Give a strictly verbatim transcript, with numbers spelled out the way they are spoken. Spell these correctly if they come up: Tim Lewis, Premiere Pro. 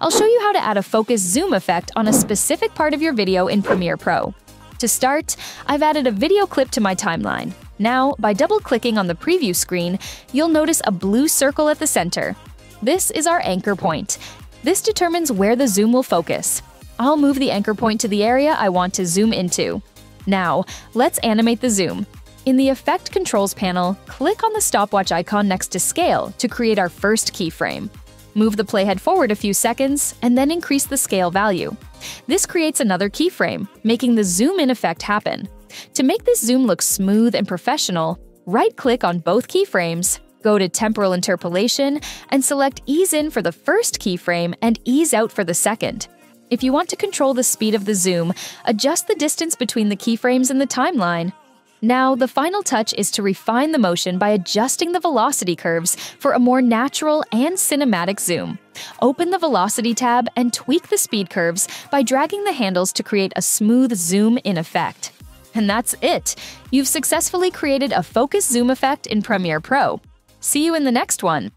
I'll show you how to add a focus zoom effect on a specific part of your video in Premiere Pro. To start, I've added a video clip to my timeline. Now, by double-clicking on the preview screen, you'll notice a blue circle at the center. This is our anchor point. This determines where the zoom will focus. I'll move the anchor point to the area I want to zoom into. Now, let's animate the zoom. In the Effect Controls panel, click on the stopwatch icon next to Scale to create our first keyframe. Move the playhead forward a few seconds, and then increase the scale value. This creates another keyframe, making the zoom-in effect happen. To make this zoom look smooth and professional, right-click on both keyframes, go to Temporal Interpolation, and select Ease In for the first keyframe and Ease Out for the second. If you want to control the speed of the zoom, adjust the distance between the keyframes and the timeline. Now, the final touch is to refine the motion by adjusting the velocity curves for a more natural and cinematic zoom. Open the Velocity tab and tweak the speed curves by dragging the handles to create a smooth zoom-in effect. And that's it! You've successfully created a focus zoom effect in Premiere Pro. See you in the next one!